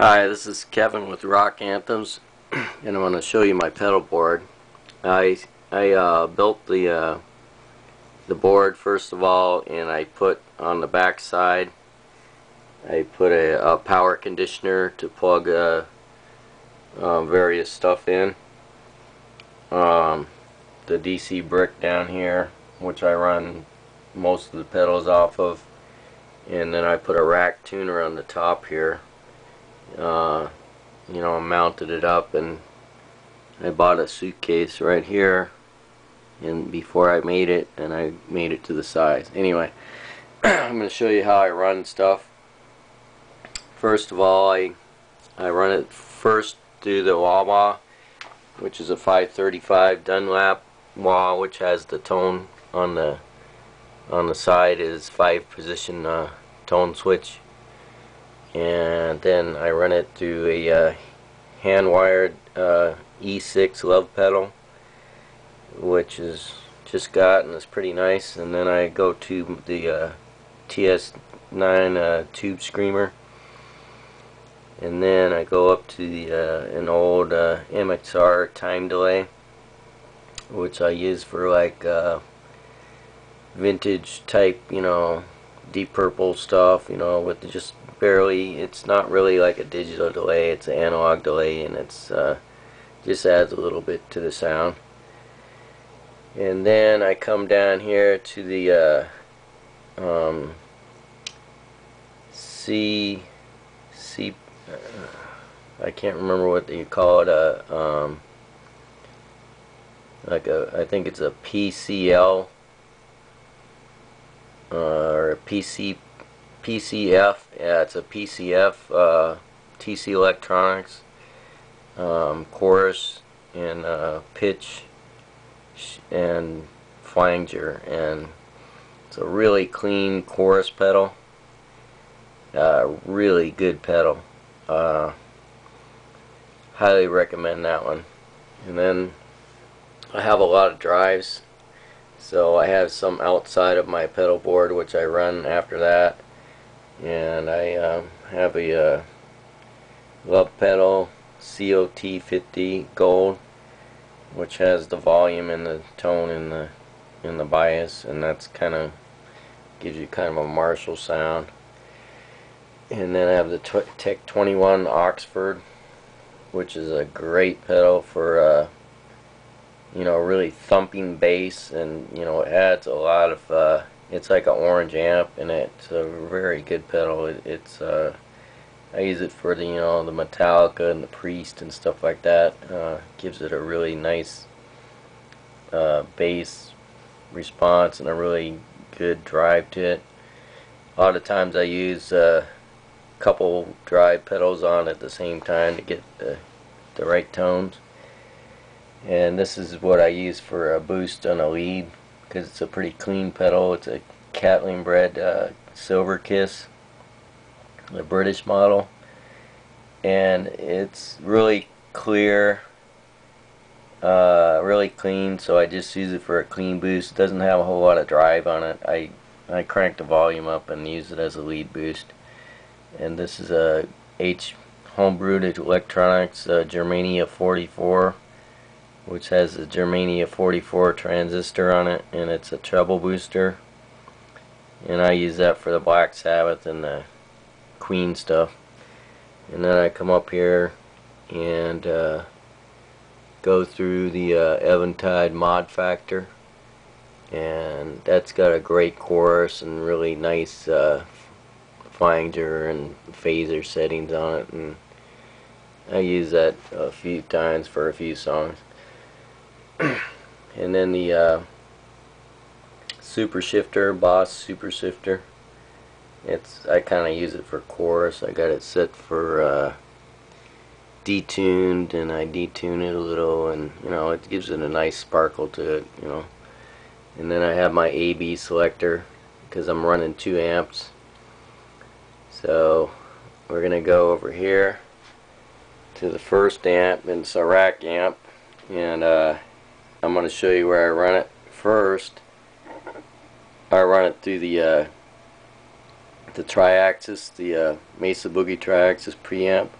Hi, this is Kevin with Rock Anthems, and I'm going to show you my pedal board. I built the board first of all, and I put on the back side, I put a power conditioner to plug various stuff in. The DC brick down here, which I run most of the pedals off of, and then I put a rack tuner on the top here. You know, I mounted it up, and I bought a suitcase right here, and before I made it, and I made it to the size. Anyway, I'm going to show you how I run stuff. First of all, I run it first through the wah-wah, which is a 535 Dunlop wah, which has the tone on the side is 5-position tone switch. And then I run it through a hand-wired E6 Love pedal, which is just got and is pretty nice. And then I go to the TS9 tube screamer, and then I go up to the an old MXR time delay, which I use for like vintage type, you know, Deep Purple stuff, you know, with just barely, it's not really like a digital delay, it's an analog delay, and it's just adds a little bit to the sound. And then I come down here to the I can't remember what you call it, I think it's a PCL or a PCF, yeah, it's a PCF TC Electronics chorus and pitch and flanger, and it's a really clean chorus pedal, really good pedal, highly recommend that one. And then I have a lot of drives, so I have some outside of my pedal board which I run after that. And I have a Love pedal COT50 gold, which has the volume and the tone in the bias, and that's kind of gives you kind of a Marshall sound. And then I have the Tech 21 Oxford, which is a great pedal for you know, really thumping bass, and you know, it adds a lot of it's like an orange amp, and it's a very good pedal. It's I use it for the, you know, the Metallica and the Priest and stuff like that. Gives it a really nice bass response and a really good drive to it. A lot of times I use a couple drive pedals on at the same time to get the right tones. And this is what I use for a boost on a lead, because it's a pretty clean pedal. It's a Catalinbread Silver Kiss, the British model, and it's really clear, really clean, so I just use it for a clean boost. It doesn't have a whole lot of drive on it. I crank the volume up and use it as a lead boost. And this is a Homebrewed Electronics Germania 44, which has a Germania 44 transistor on it, and it's a treble booster, and I use that for the Black Sabbath and the Queen stuff. And then I come up here and go through the Eventide Mod Factor, and that's got a great chorus and really nice flanger and phaser settings on it, and I use that a few times for a few songs. And then the super shifter, Boss super shifter, I kinda use it for chorus. I got it set for detuned, and I detune it a little, and you know, it gives it a nice sparkle to it, you know. And then I have my AB selector, because I'm running 2 amps, so we're gonna go over here to the first amp, and it's a rack amp, and I'm going to show you where I run it. First, I run it through the Triaxis, the Mesa Boogie Triaxis preamp,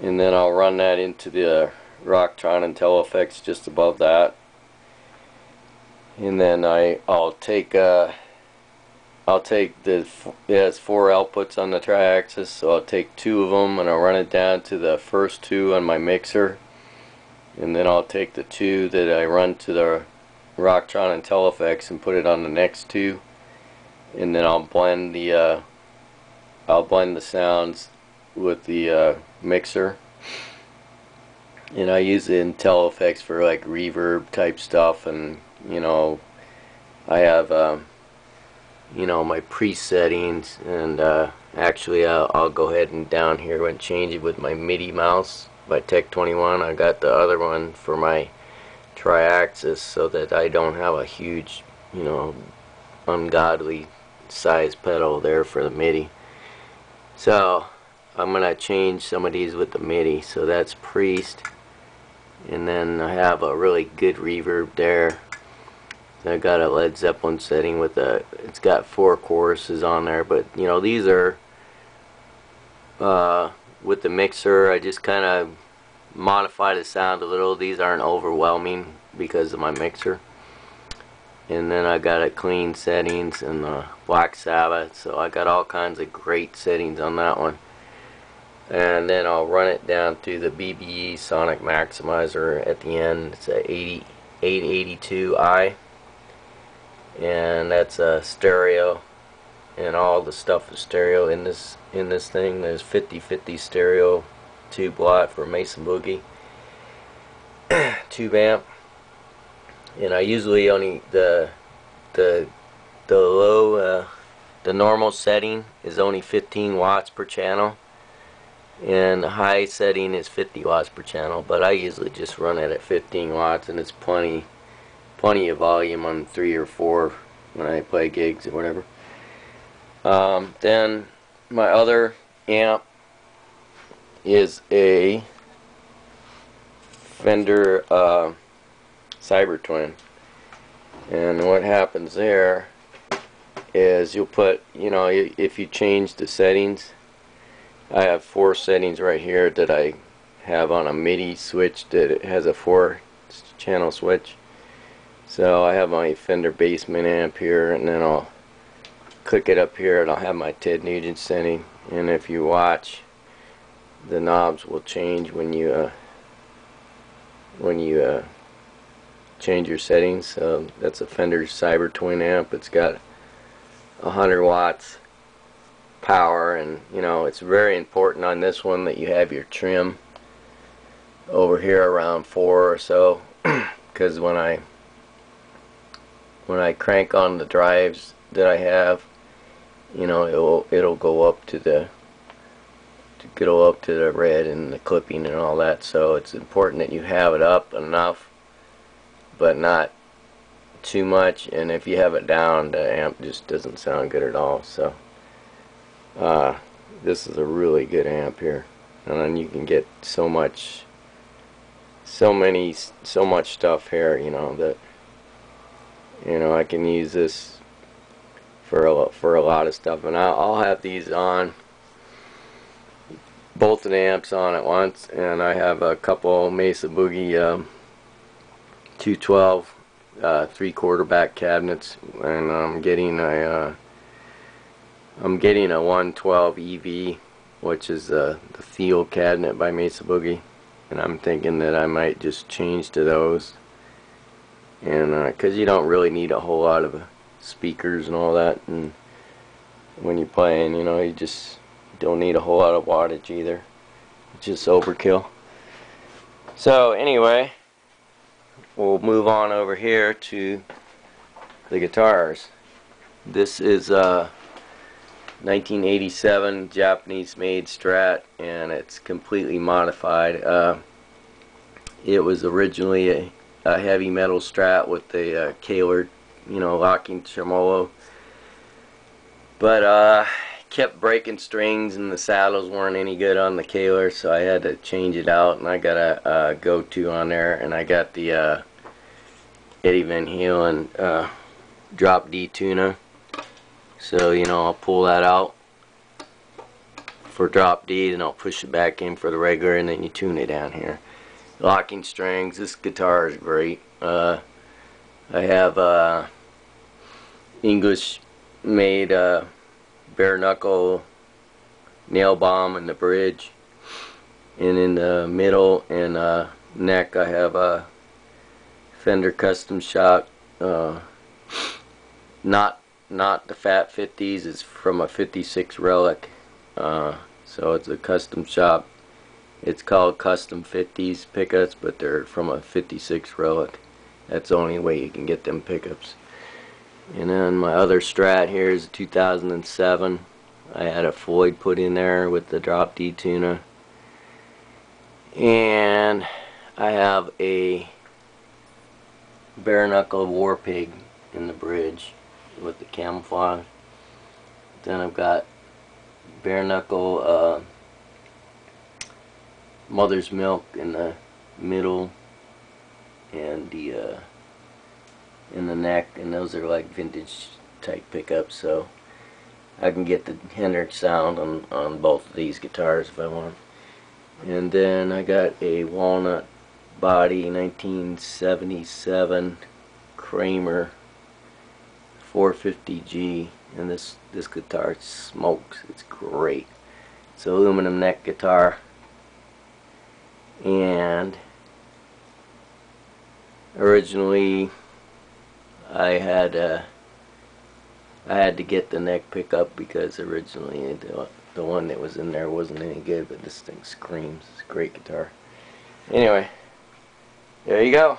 and then I'll run that into the Rocktron and IntelliFX just above that, and then I'll take the, it has four outputs on the Triaxis, so I'll take two of them and I'll run it down to the first two on my mixer, and then I'll take the two that I run to the Rocktron and IntelliFX and put it on the next two, and then I'll blend the sounds with the mixer. And I use the IntelliFX for like reverb type stuff, and you know, I have you know, my pre-settings, and actually I'll go ahead and down here and change it with my MIDI mouse by Tech 21. I got the other one for my Triaxis so that I don't have a huge, you know, ungodly size pedal there for the MIDI. So I'm gonna change some of these with the MIDI. So that's Priest, and then I have a really good reverb there. I got a Led Zeppelin setting with a, it's got four choruses on there, but you know, these are with the mixer I just kind of modify the sound a little. These aren't overwhelming because of my mixer. And then I got a clean settings and the Black Sabbath, so I got all kinds of great settings on that one. And then I'll run it down to the BBE Sonic Maximizer at the end. It's a 882i, and that's a stereo, and all the stuff is stereo in this thing. There's 50/50 stereo tube lot for Mesa Boogie tube amp, and I usually only the low, the normal setting is only 15 watts per channel. And the high setting is 50 watts per channel, but I usually just run it at 15 watts, and it's plenty of volume on 3 or 4 when I play gigs or whatever. Then my other amp is a Fender Cyber Twin, and what happens there is you'll put, you know, if you change the settings. I have 4 settings right here that I have on a MIDI switch that it has a 4-channel switch. So I have my Fender basement amp here, and then I'll click it up here and I'll have my Ted Nugent setting. And if you watch, the knobs will change when you change your settings. So that's a Fender Cyber Twin amp. It's got 100 watts power, and you know, it's very important on this one that you have your trim over here around 4 or so, because when I crank on the drives that I have, you know, it'll go up to the red and the clipping and all that. So it's important that you have it up enough but not too much, and if you have it down, the amp just doesn't sound good at all. So this is a really good amp here, and then you can get so much stuff here, you know, that, you know, I can use this for a lot of stuff. And I'll have these on, both of the amps on at once, and I have a couple Mesa Boogie 212 3/4 back cabinets, and I'm getting a 112 EV, which is the Thiel cabinet by Mesa Boogie, and I'm thinking that I might just change to those, and because you don't really need a whole lot of speakers and all that, and when you're playing, you know, you just don't need a whole lot of wattage either. It's just overkill. So anyway, we'll move on over here to the guitars. This is 1987 Japanese made Strat, and it's completely modified. It was originally a heavy metal Strat with the Kahler, you know, locking tremolo, but kept breaking strings and the saddles weren't any good on the Kahler, so I had to change it out, and I got a go-to on there, and I got the Eddie Van Heelen drop D tuner. So, you know, I'll pull that out for drop D, then I'll push it back in for the regular, and then you tune it down here. Locking strings. This guitar is great. I have English made Bare Knuckle nail bomb in the bridge, and in the middle and neck I have a Fender custom shop, not the Fat 50s, it's from a 56 Relic, so it's a custom shop. It's called custom 50s pickups, but they're from a 56 Relic. That's the only way you can get them pickups. And then my other Strat here is 2007. I had a Floyd put in there with the drop D tuner, and I have a Bare Knuckle War Pig in the bridge with the camouflage. Then I've got Bare Knuckle Mother's Milk in the middle and the in the neck, and those are like vintage type pickups, so I can get the Hendrix sound on both of these guitars if I want. And then I got a walnut body 1977 Kramer 450G, and this guitar smokes. It's great. It's an aluminum neck guitar, and originally I had to get the neck pickup because originally the one that was in there wasn't any good, but this thing screams. It's a great guitar. Anyway, there you go.